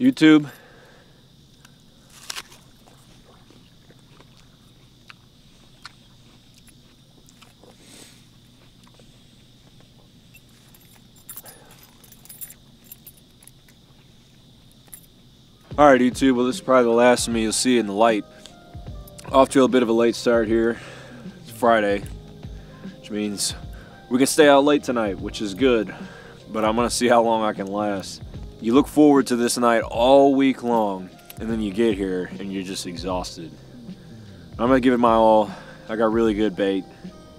YouTube. Alright YouTube, well this is probably the last of me you'll see in the light. Off to a bit of a late start here. It's Friday, which means we can stay out late tonight, which is good, but I'm gonna see how long I can last. You look forward to this night all week long, and then you get here and you're just exhausted. I'm gonna give it my all. I got really good bait,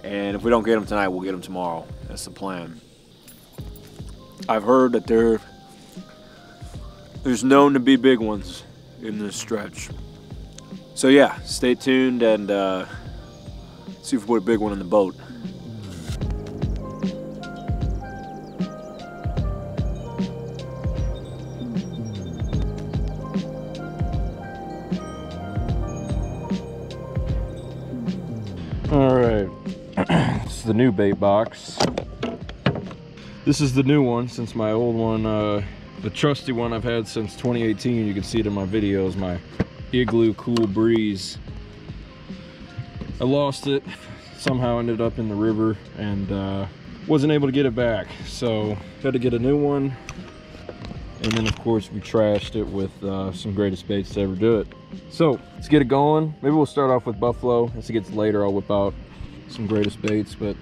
and if we don't get them tonight, we'll get them tomorrow. That's the plan. I've heard that there's known to be big ones in this stretch. So yeah, stay tuned and see if we put a big one in the boat. All right, this is the new bait box. This is the new one since my old one, the trusty one I've had since 2018, you can see it in my videos, my Igloo Cool Breeze. I lost it, somehow ended up in the river, and wasn't able to get it back. So had to get a new one, and then of course we trashed it with some greatest baits to ever do it. So let's get it going. Maybe we'll start off with Buffalo. As it gets later, I'll whip out some greatest baits, but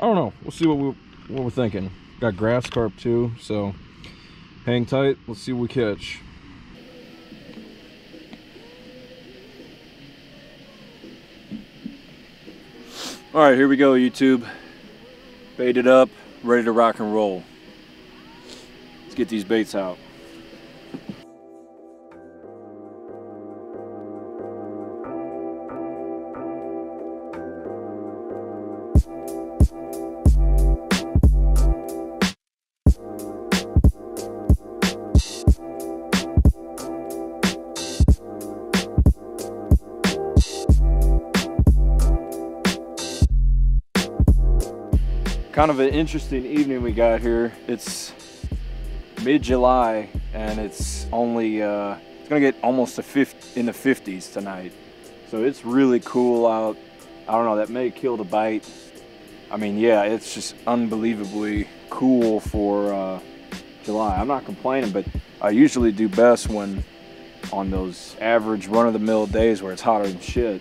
I don't know. We'll see what we're thinking. Got grass carp too, so hang tight, let's see what we catch. All right, here we go, YouTube. Baited up, ready to rock and roll. Let's get these baits out. Kind of an interesting evening we got here. It's mid-July and it's only it's gonna get almost in the 50s tonight, so it's really cool out. I don't know, that may kill the bite. I mean, yeah, it's just unbelievably cool for July. I'm not complaining, but I usually do best when on those average run-of-the-mill days where it's hotter than shit.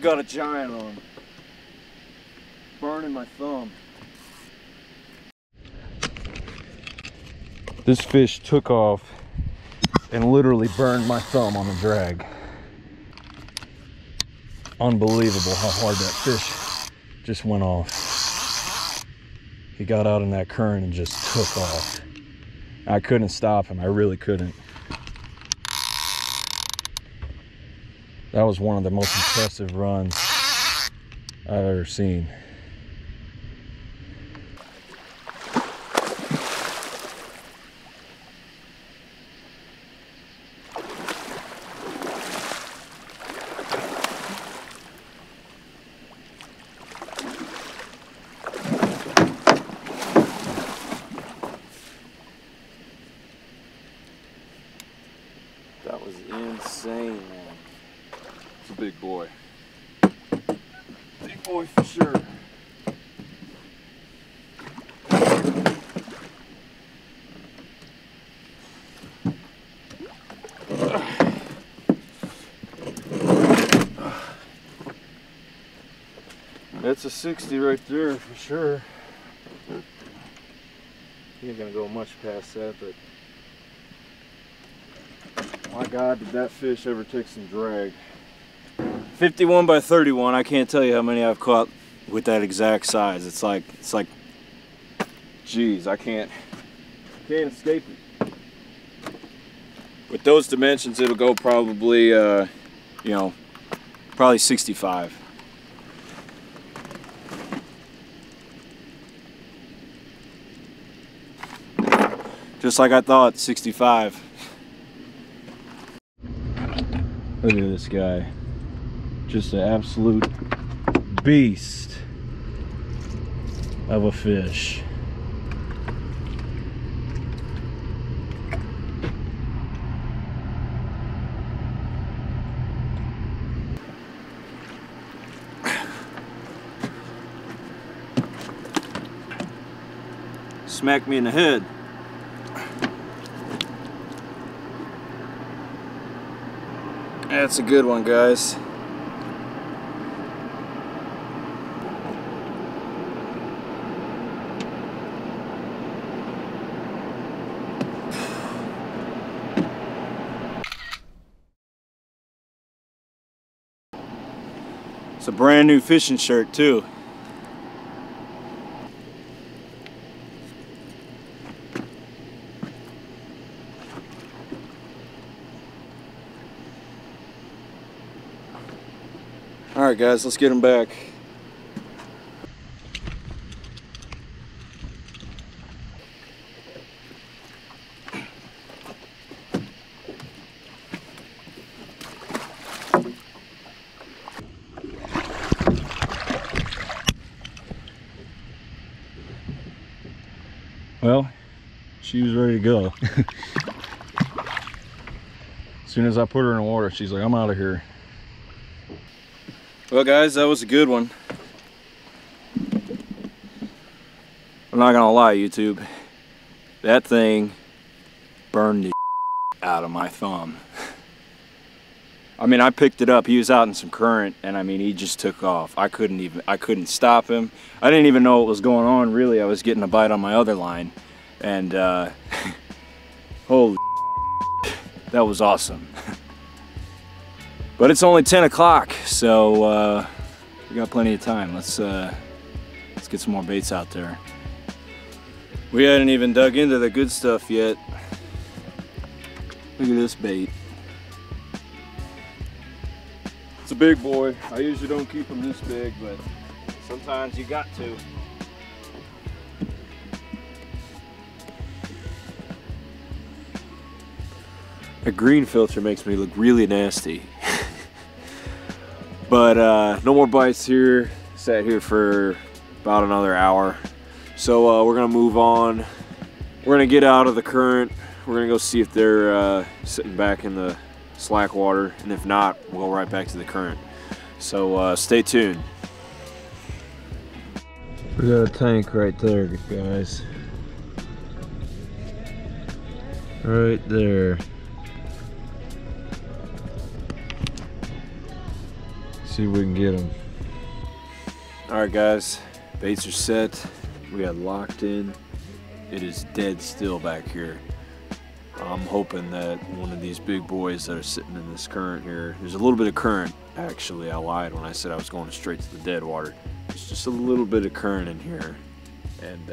Got a giant on, burning my thumb. This fish took off and literally burned my thumb on the drag. Unbelievable how hard that fish just went off. He got out in that current and just took off. I couldn't stop him, I really couldn't. That was one of the most impressive runs I've ever seen. That was insane, man. It's a big boy. Big boy for sure. It's a 60 right there for sure. He ain't gonna go much past that, but my God, did that fish ever take some drag. 51 by 31, I can't tell you how many I've caught with that exact size. It's like, geez, I can't escape it. With those dimensions, it'll go probably, you know, probably 65. Just like I thought, 65. Look at this guy. Just an absolute beast of a fish. Smacked me in the head. That's a good one, guys. It's a brand new fishing shirt too. All right, guys, let's get him back. Well, she was ready to go. As soon as I put her in the water, she's like, I'm out of here. Well, guys, that was a good one. I'm not gonna lie, YouTube. That thing burned the out of my thumb. I mean, I picked it up. He was out in some current, and I mean, he just took off. I couldn't stop him. I didn't even know what was going on, really. I was getting a bite on my other line, and holy that was awesome. But it's only 10 o'clock, so we got plenty of time. Let's get some more baits out there. We hadn't even dug into the good stuff yet. Look at this bait. It's a big boy. I usually don't keep them this big, but sometimes you got to. A green filter makes me look really nasty. But no more bites here. Sat here for about another hour. So we're gonna move on. We're gonna get out of the current. We're gonna go see if they're sitting back in the slack water. And if not, we'll go right back to the current. So stay tuned. We got a tank right there, guys. Right there. See if we can get them. All right, guys, baits are set. We got locked in. It is dead still back here. I'm hoping that one of these big boys that are sitting in this current here, there's a little bit of current. Actually, I lied when I said I was going straight to the dead water. There's just a little bit of current in here, and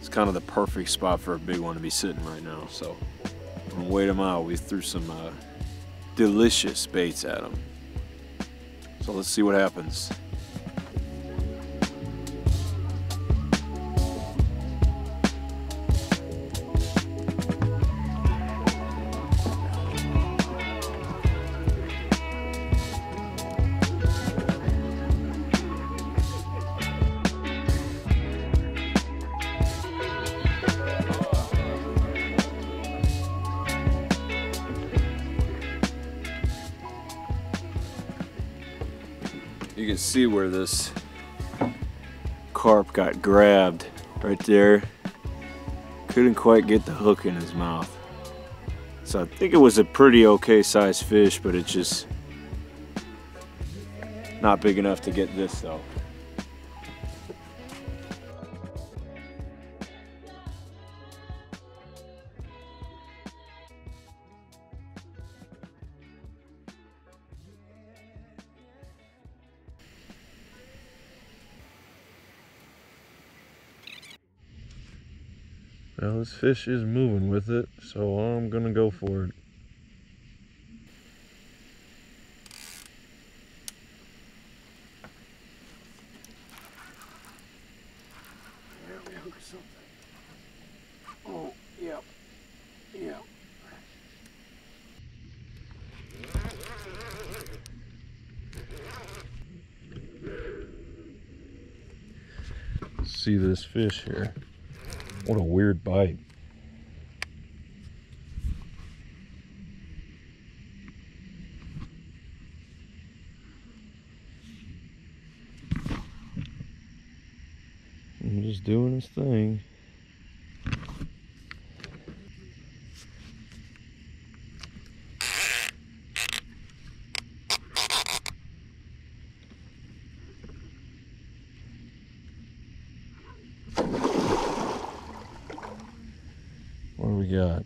it's kind of the perfect spot for a big one to be sitting right now. So I'm gonna wait them out. We threw some delicious baits at them. So let's see what happens. You can see where this carp got grabbed right there. Couldn't quite get the hook in his mouth. So I think it was a pretty okay sized fish, but it's just not big enough to get this though. Well, this fish is moving with it, so I'm gonna go for it. Yeah, we hooked something. Oh, yep. Yep. See this fish here. What a weird bite. I'm just doing his thing. Got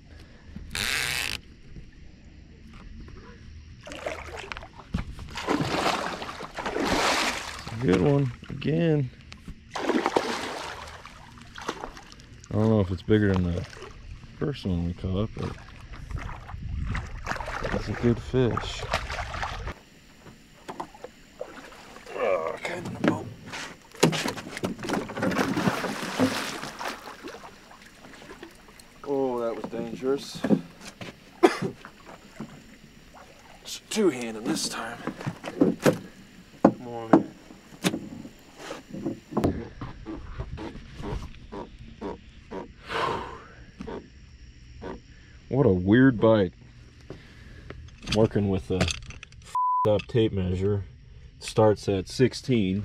good one again. I don't know if it's bigger than the first one we caught, but it's a good fish. Oh, I got in the boat. Dangerous. It's two-handed this time. Come on, man. What a weird bite. I'm working with a f***ed up tape measure. It starts at 16.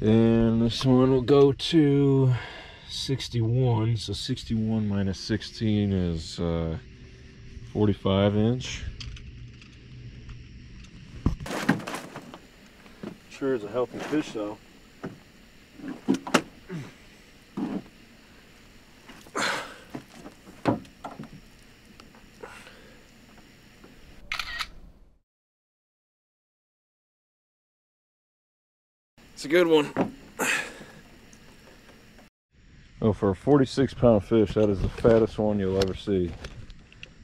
And this one will go to 61, so 61 minus 16 is 45 inch. Sure is a healthy fish though. It's a good one. Oh, for a 46-pound fish, that is the fattest one you'll ever see.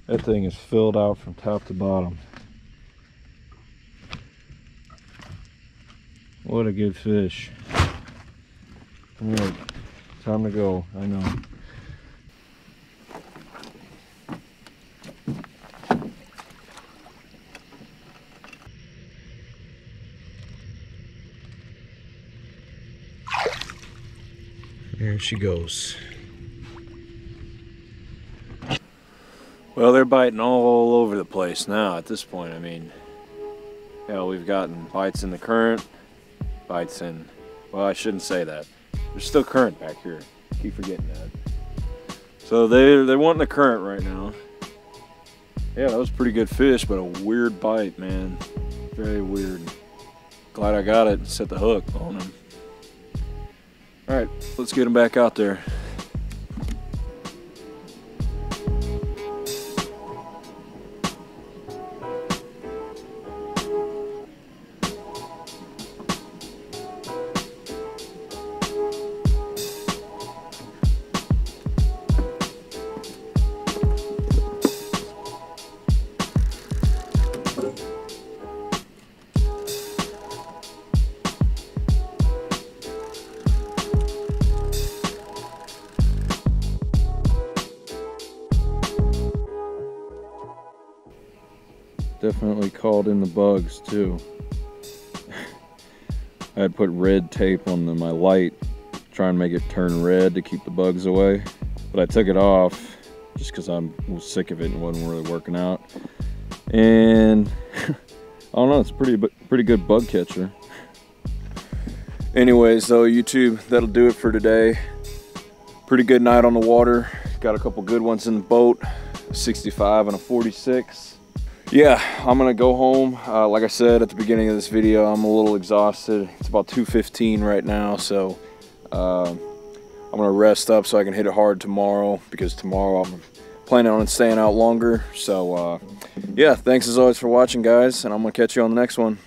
That thing is filled out from top to bottom. What a good fish. Come on, time to go, I know. There she goes. Well, they're biting all over the place now at this point. I mean, you know, we've gotten bites in the current, bites in, well, I shouldn't say that. There's still current back here. I keep forgetting that. So they're wanting the current right now. Yeah, that was pretty good fish, but a weird bite, man. Very weird. Glad I got it and set the hook on him. All right, let's get him back out there. Definitely called in the bugs too. I had put red tape on my light, trying to make it turn red to keep the bugs away. But I took it off just because I was sick of it and wasn't really working out. And I don't know, it's a pretty good bug catcher. Anyways, though, YouTube, that'll do it for today. Pretty good night on the water. Got a couple good ones in the boat, a 65 and a 46. Yeah, I'm gonna go home. Like I said at the beginning of this video, I'm a little exhausted. It's about 2:15 right now, so I'm gonna rest up so I can hit it hard tomorrow, because tomorrow I'm planning on staying out longer. So yeah, thanks as always for watching, guys, and I'm gonna catch you on the next one.